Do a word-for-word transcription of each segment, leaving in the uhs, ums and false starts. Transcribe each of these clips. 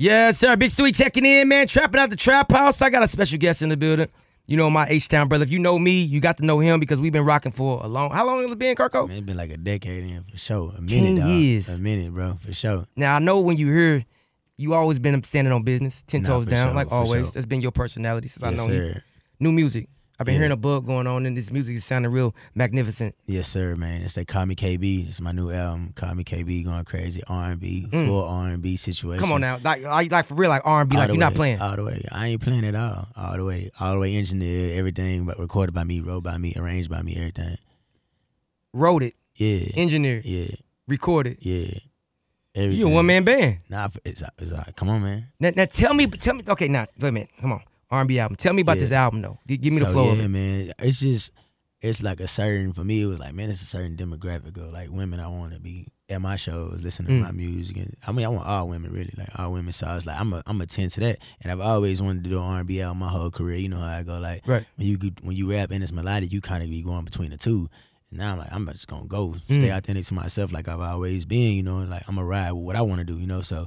Yes, sir. Big Stewie checking in, man. Trapping out the trap house. I got a special guest in the building. You know my H-Town brother. If you know me, you got to know him because we've been rocking for a long... How long has it been, Kirko? Man, it's been like a decade in, for sure. A minute, dog. years. A minute, bro, for sure. Now, I know when you hear, you always been standing on business, ten nah, toes down, sure, like always. Sure. That's been your personality since yes, I know sir. you. New music. I've been yeah. hearing a bug going on, and this music is sounding real magnificent. Yes, sir, man. It's like Call Me K B. It's my new album, Call Me K B, going crazy. R and B, mm. full R and B situation. Come on now. Like, like for real, like R and B, all like you're way, not playing. All the way. I ain't playing at all. All the way. All the way engineered, everything, but recorded by me, wrote by me, arranged by me, everything. Wrote it. Yeah. Engineered. Yeah. Recorded. Yeah. Everything. You a one-man band. Nah, it's, it's all right. Come on, man. Now, now tell me, tell me, okay, now, wait a minute, come on. R and B album. Tell me about yeah. this album, though. Give me so, the flow yeah, of it. man. It's just, it's like a certain, for me, it was like, man, it's a certain demographic of, like, women I want to be at my shows, listening mm. to my music. And, I mean, I want all women, really, like, all women. So I was like, I'm a, I'm a ten to that. And I've always wanted to do an R and B album my whole career. You know how I go, like, right. when you when you rap and it's melodic, you kind of be going between the two. And now I'm like, I'm just going to go mm. stay authentic to myself like I've always been, you know, like, I'm going to ride with what I want to do, you know, so.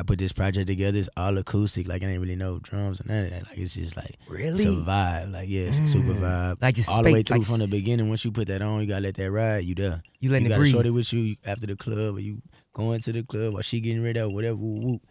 I put this project together. It's all acoustic. Like, I ain't really no drums or none of that. Like, it's just like really it's a vibe. Like, yeah, it's a mm. super vibe. Like, just all the way through like, from the beginning. Once you put that on, you gotta let that ride. You there. You letting you it breathe. You got a shorty with you after the club, or you going to the club, or she getting ready, or whatever. Whoop, whoop.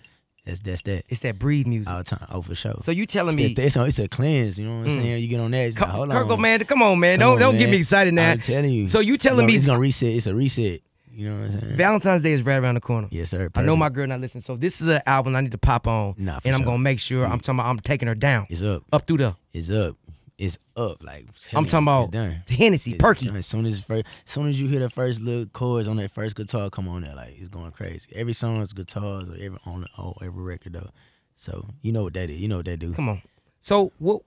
That's that's that. It's that breathe music all the time. Oh, for sure. So you telling it's me that, it's, a, it's a cleanse. You know what I'm mm. saying? You get on that. It's like, hold Kirko, on, man. Come on, man. Come don't on, don't man. get me excited now. I'm telling you. So you telling it's gonna, me it's gonna reset? It's a reset. You know what I'm saying? Valentine's Day is right around the corner. Yes, sir. Perfect. I know my girl not listening, so this is an album I need to pop on, nah, and sure. I'm gonna make sure yeah. I'm talking about I'm taking her down. It's up, up through the. It's up, it's up. Like I'm talking about it's Hennessy, it's Perky. Done. As soon as first, as soon as you hear the first little chords on that first guitar, come on there, like it's going crazy. Every song is guitars, or every on the oh, every record though. So you know what that is. You know what that do. Come on. So what?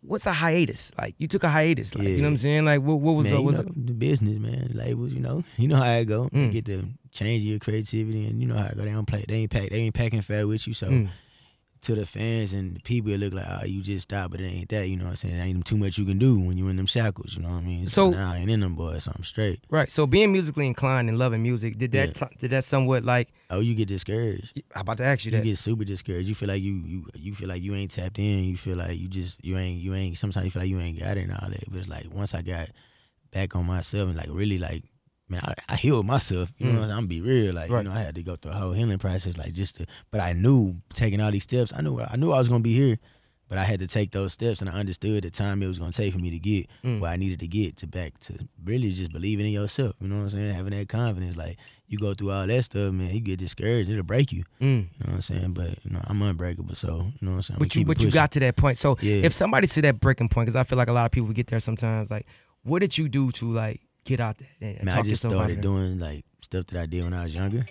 What's a hiatus? Like you took a hiatus, like yeah. you know what I'm saying? Like what, what was man, up, what's know, up? The business, man? Labels, you know, you know how it go. Mm. You get to change your creativity, and you know how it go. They don't play, they ain't pack, they ain't packing fair with you. So mm. to the fans and the people, it look like oh, you just stop, but it ain't that. You know what I'm saying? There ain't too much you can do when you in them shackles. You know what I mean? So, so now I ain't in them boys. So I'm straight. Right. So being musically inclined and loving music, did that yeah. did that somewhat like? Oh, you get discouraged. I'm about to ask you, you that. You get super discouraged. You feel like you, you you feel like you ain't tapped in. You feel like you just you ain't you ain't. Sometimes you feel like you ain't got it and all that. But it's like once I got back on myself and like really like. Man, I, I healed myself. You know, mm. I'm be real. Like right. you know, I had to go through a whole healing process. Like just to, but I knew taking all these steps. I knew, I knew I was gonna be here, but I had to take those steps, and I understood the time it was gonna take for me to get mm. where I needed to get to back to really just believing in yourself. You know what I'm saying? Having that confidence. Like you go through all that stuff, man. You get discouraged, it'll break you. Mm. You know what I'm saying? But you know, I'm unbreakable. So you know what I'm saying. But you, but pushing. you got to that point. So yeah. if somebody's to that breaking point, because I feel like a lot of people get there sometimes. Like, what did you do to like? Get out there. And man, talk I just started doing like stuff that I did when I was younger,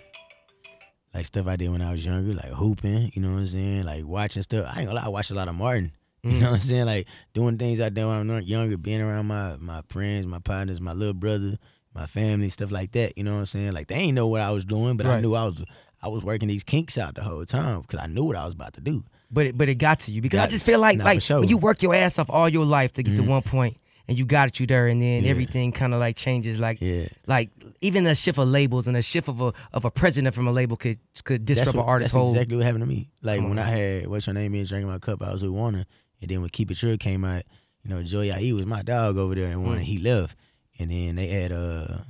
like stuff I did when I was younger, like hooping. You know what I'm saying? Like watching stuff. I ain't gonna lie, I watched a lot of Martin. You mm. know what I'm saying? Like doing things I did when I was younger, being around my my friends, my partners, my little brother, my family, stuff like that. You know what I'm saying? Like they ain't know what I was doing, but right. I knew I was I was working these kinks out the whole time because I knew what I was about to do. But it, but it got to you because got I just feel like like sure. when you work your ass off all your life to get mm. to one point. And you got it, you there, and then yeah. everything kind of like changes, like yeah. like even a shift of labels and a shift of a of a president from a label could could disrupt an artist's whole. That's exactly what happened to me. Like when I had What's Your Name Is Drinking My Cup, I was with Warner, and then when Keep It True came out, you know Joey I E was my dog over there, and Warner mm. he left, and then they had uh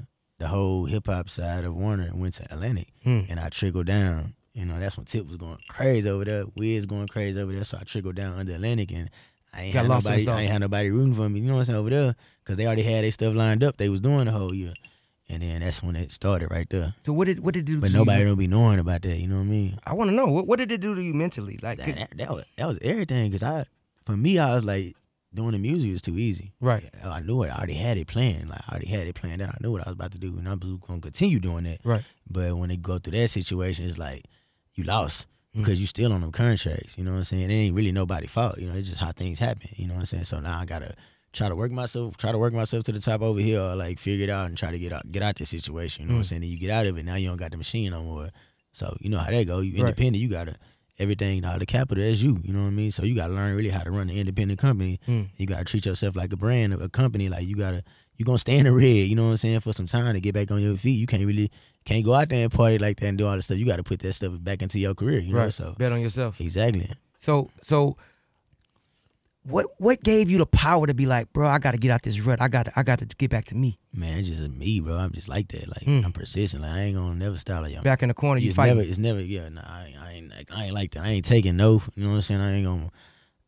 the whole hip hop side of Warner and went to Atlantic, mm. and I trickled down. You know that's when Tip was going crazy over there, Wiz going crazy over there, so I trickled down under Atlantic and. I ain't, had nobody, I ain't had nobody rooting for me, you know what I'm saying, over there, because they already had their stuff lined up they was doing the whole year. And then that's when it started right there. So what did what did it do but to nobody you? Don't be knowing about that, you know what I mean? I want to know, what, what did it do to you mentally? Like That, that, that, was, that was everything, because I, for me, I was like, doing the music was too easy. Right. I knew it, I already had it planned, like I already had it planned out, I knew what I was about to do, and I was going to continue doing that. Right. But when they go through that situation, it's like, you lost. Because you still on them contracts, you know what I'm saying? It ain't really nobody's fault, you know, it's just how things happen, you know what I'm saying? So now I gotta try to work myself, try to work myself to the top over here, or like figure it out and try to get out get out this situation, you know mm. what I'm saying? And you get out of it, now you don't got the machine no more. So you know how that go, you independent, right. you gotta everything, all the capital, that's you, you know what I mean? So you gotta learn really how to run an independent company. Mm. You gotta treat yourself like a brand, a company, like you gotta, you gonna stay in the red, you know what I'm saying, for some time to get back on your feet. You can't really Can't go out there and party like that and do all this stuff. You got to put that stuff back into your career, you right. know. So bet on yourself. Exactly. So so what what gave you the power to be like, bro, I got to get out this rut. I got I got to get back to me. Man, it's just me, bro. I'm just like that. Like mm. I'm persistent. Like I ain't gonna never stop. Like, back in the corner, you fight. It's never. Yeah, nah, I ain't, I ain't. I ain't like that. I ain't taking no. You know what I'm saying? I ain't gonna.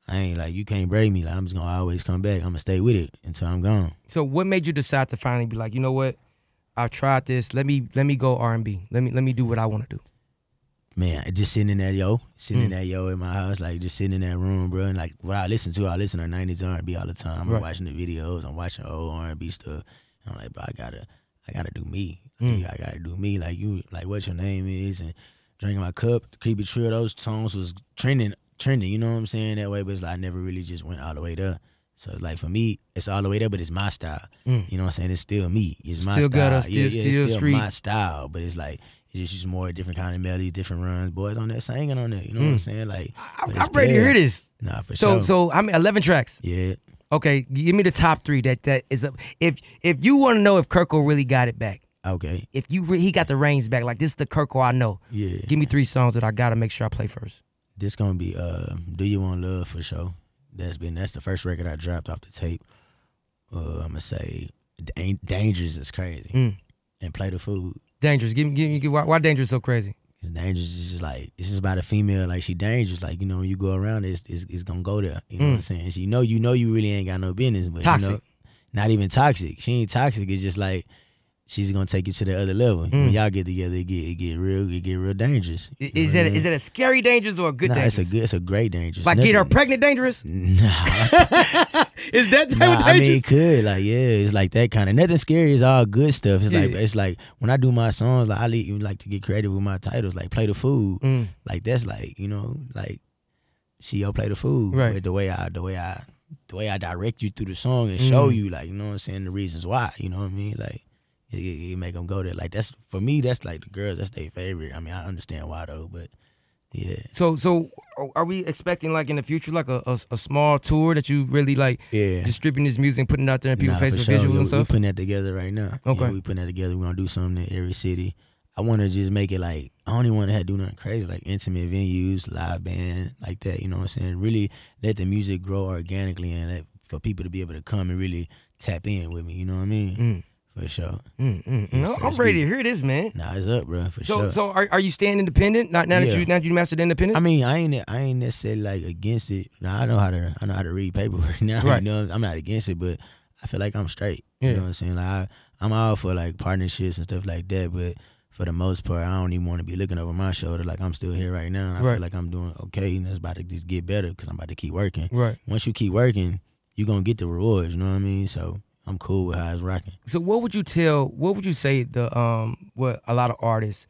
I ain't like, you can't break me. Like, I'm just gonna always come back. I'm gonna stay with it until I'm gone. So what made you decide to finally be like, you know what? I've tried this. Let me let me go R and B. Let me let me do what I want to do. Man, just sitting in that yo, sitting mm. in that yo in my house, like just sitting in that room, bro. And like what I listen to, I listen to nineties R and B all the time. Right. I'm watching the videos. I'm watching old R and B stuff. And I'm like, bro, I gotta, I gotta do me. Mm. I gotta do me. Like you, like what your name is, and Drinking My Cup, Creepy Trill. Those songs was trending, trending. You know what I'm saying? That way, but it's like I never really just went all the way there. So it's like for me, it's all the way there, but it's my style. Mm. You know what I'm saying? It's still me. It's still my style. Got us, yeah, yeah, still it's still street. my style, but it's like it's just, just more different kind of melodies, different runs. Boys on there singing on there. You know mm. what I'm saying? Like I, I'm ready to hear this. Nah, for so, sure. So so I mean, eleven tracks. Yeah. Okay, give me the top three. That that is a if if you want to know if Kirko really got it back. Okay. If you re, he got the reins back, like this is the Kirko I know. Yeah. Give me three songs that I gotta make sure I play first. This gonna be uh, Do You Want Love for sure. That's been that's the first record I dropped off the tape. Uh, I'm gonna say Dangerous is crazy, mm. and Play the Food. Dangerous, give me, give me, why, why Dangerous so crazy? It's dangerous. It's just like it's just about a female. Like she dangerous. Like you know, when you go around, it's it's, it's gonna go there. You know mm. what I'm saying? She know you know you really ain't got no business, but toxic. You know, not even toxic. She ain't toxic. It's just like she's gonna take you to the other level. Mm. When y'all get together, it get it get real, it get real dangerous. You is that I mean? Is it a scary dangerous or a good nah, dangerous? It's a good, it's a great dangerous. Like Nothing. Get her pregnant dangerous? Nah. Is that type nah, of dangerous? I mean, it could like yeah, it's like that kind of. Nothing scary is all good stuff. It's yeah. like it's like when I do my songs, like I even like to get creative with my titles, like Play the Food. Mm. Like that's like you know like she yo play the food. Right. But the way I the way I the way I direct you through the song and mm. show you like you know what I'm saying the reasons why you know what I mean like. It, it, it make them go there. Like that's for me. That's like the girls. That's their favorite. I mean, I understand why though. But yeah. So so are we expecting like in the future like a a, a small tour that you really like? Yeah. Distributing this music, and putting it out there in people's nah, faces, sure. visuals we, and stuff. We putting that together right now. Okay. Yeah, we putting that together. We are gonna do something in every city. I want to just make it like I only want to have do nothing crazy like intimate venues, live band like that. You know what I'm saying? Really let the music grow organically and let, for people to be able to come and really tap in with me. You know what I mean? Mm. For sure. Mm, mm, mm. So I'm ready good. to hear this, man. Nah, it's up, bro. For so, sure. So, are are you staying independent? Not now yeah. that you now that you mastered independent. I mean, I ain't I ain't necessarily like against it. Now I know how to I know how to read paperwork now. Right. You know, I'm not against it, but I feel like I'm straight. Yeah. You know what I'm saying? Like I, I'm all for like partnerships and stuff like that, but for the most part, I don't even want to be looking over my shoulder. Like I'm still here right now. And I right. feel like I'm doing okay, and it's about to just get better because I'm about to keep working. Right. Once you keep working, you're gonna get the rewards. You know what I mean? So. I'm cool with how it's rocking. So what would you tell, what would you say the um what a lot of artists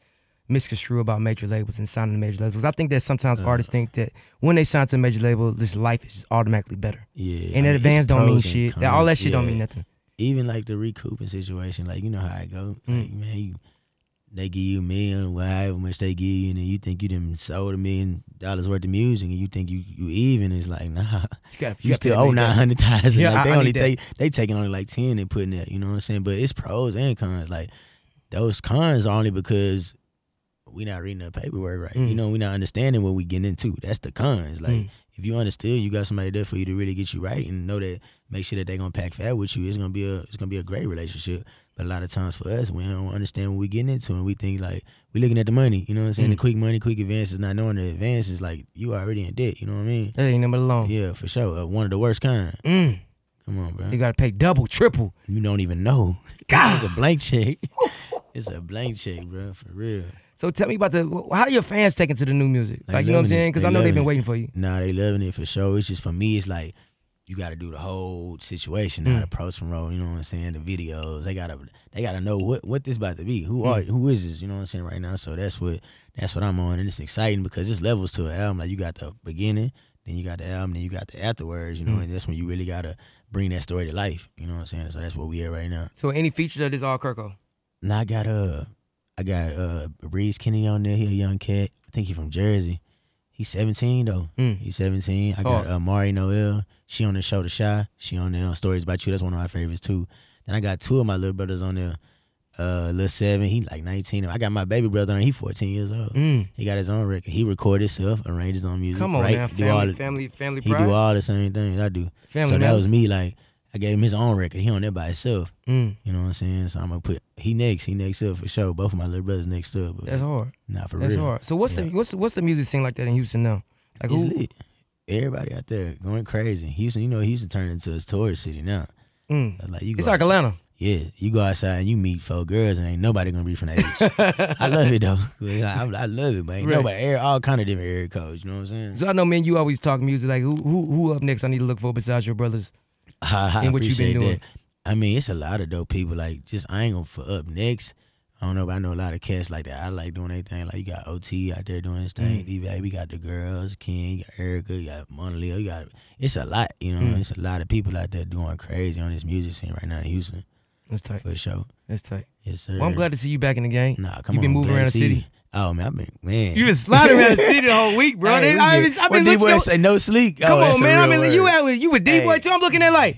misconstrue about major labels and signing to major labels? Because I think that sometimes uh, artists think that when they sign to a major label, this life is automatically better. Yeah. And I mean, advance don't mean shit. That, all that shit yeah. don't mean nothing. Even like the recouping situation, like you know how it go. Mm. Like man, you, they give you a million, however much they give you, and then you think you done sold a million dollars worth of music, and you think you, you even. It's like nah, you, gotta, you, you still owe nine hundred thousand. Yeah, like, they I, I only take they taking only like ten and putting that. You know what I'm saying? But it's pros and cons. Like those cons are only because we not reading the paperwork right. Mm. You know, we not understanding what we getting into. That's the cons. Like mm. if you understood, you got somebody there for you to really get you right and know that. Make sure that they gonna pack fat with you. It's gonna be a it's gonna be a great relationship. But a lot of times for us, we don't understand what we're getting into, and we think like we looking at the money. You know what I'm saying? Mm. The quick money, quick advances, not knowing the advances. Like you already in debt. You know what I mean? That ain't number long. Yeah, for sure. Uh, one of the worst kind. Mm. Come on, bro. You gotta pay double, triple. You don't even know. God, it's a blank check. It's a blank check, bro. For real. So tell me about the how do your fans take it to the new music? Like you know what I'm saying? Because I know they've been waiting for you. Nah, they loving it for sure. It's just for me, it's like. You got to do the whole situation, mm. how the pros from road, you know what I'm saying? The videos, they gotta, they gotta know what what this about to be. Who are, mm. who is this? You know what I'm saying right now. So that's what, that's what I'm on, and it's exciting because it's levels to an album. Like you got the beginning, then you got the album, then you got the afterwards. You know, mm. and that's when you really gotta bring that story to life. You know what I'm saying? So that's what we at right now. So any features of this all Kirko? Nah, I got uh, I got uh, Breeze Kenny on there. He a young cat. I think he from Jersey. He's seventeen though. Mm. He's seventeen. I got uh, Mari Noel. She on the show The Shy. She on there on Stories About You. That's one of my favorites too. Then I got two of my little brothers on there. Uh, Lil Seven, he like nineteen. I got my baby brother on. He fourteen years old. Mm. He got his own record. He recorded stuff, arranged his own music. Come on, right? Man. Family, do all the, family, family. He pride. do all the same things I do. Family so that knows. was me. Like I gave him his own record. He on there by himself. Mm. You know what I'm saying? So I'm gonna put he next. He next up for sure. Both of my little brothers next up. But that's hard. Not for That's real. That's hard. So what's yeah. the what's what's the music scene like that in Houston now? Like it's who? Lit. Everybody out there going crazy. Houston, you know, Houston turned into a tourist city now. Mm. Like you go it's like Atlanta. Yeah, you go outside and you meet four girls and ain't nobody gonna be from that age. I love it though. I, I love it, but ain't right. nobody. All kind of different area codes. You know what I'm saying? So I know, man, you always talk music. Like who, who, who up next? I need to look for besides your brothers. I, I and what you been doing? That. I mean, it's a lot of dope people. Like just I ain't gonna for up next. I don't know, but I know a lot of cats like that. I like doing anything. Like you got O T out there doing his thing. Mm. D B A, we got the girls, King, you got Erica, you got Mona Leo. You got it's a lot. You know, mm. it's a lot of people out there doing crazy on this music scene right now in Houston. That's tight. For sure. That's tight. Yes, sir. Well, I'm glad to see you back in the game. Nah, come on. You've been on, moving around the city. Oh, man, I've been, man. You've been sliding around the city the whole week, bro. Hey, I've been, I've been looking. D-Boy say no sleep. Come oh, on, man. I mean, word. you out you with D-Boy hey. too. I'm looking at like,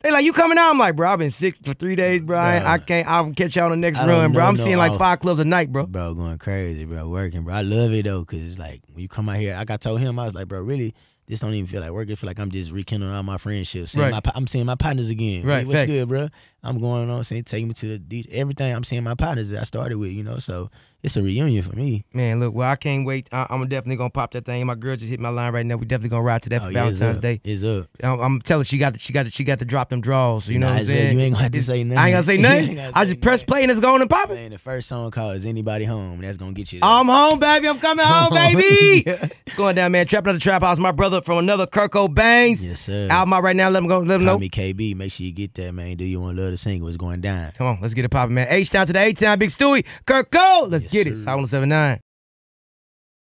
they like, you coming out? I'm like, bro, I've been sick for three days, bro. bro. I can't, I'll catch y'all on the next run, know, bro. I'm no, seeing like I'll, five clubs a night, bro. Bro, going crazy, bro. Working, bro. I love it, though, because it's like, when you come out here, like I told him, I was like, bro, really, this don't even feel like working. I feel like I'm just rekindling all my friendships. Seeing right. my, I'm seeing my partners again. Right. Hey, what's Facts. good, bro? I'm going on, saying, taking me to the D J. Everything, I'm seeing my partners that I started with, you know, so it's a reunion for me. Man, look, well, I can't wait. I, I'm definitely going to pop that thing. My girl just hit my line right now. We definitely going to ride to that oh, for yeah, Valentine's it's Day. It's up. I'm, I'm telling she got to, she got to, she got to drop them draws, you know nah, what I'm saying? You ain't going to have to say nothing. I ain't going to say nothing. I just nothing. press play and it's going and popping. Man, the first song called Is Anybody Home? That's going to get you there. I'm home, baby. I'm coming home, baby. yeah. It's going down, man. Trapping at the Trap House. My brother from another Kirko Bangz. Yes, sir. Album out right now. Let him go. Let him know. Call Me K B. Make sure you get that, man. Do you want to love the single? It's going down. Come on, let's get it popping, man. H Town to the A Town. Big Stewie. Kirko. Let's yes, get it. Hot one oh seven point nine.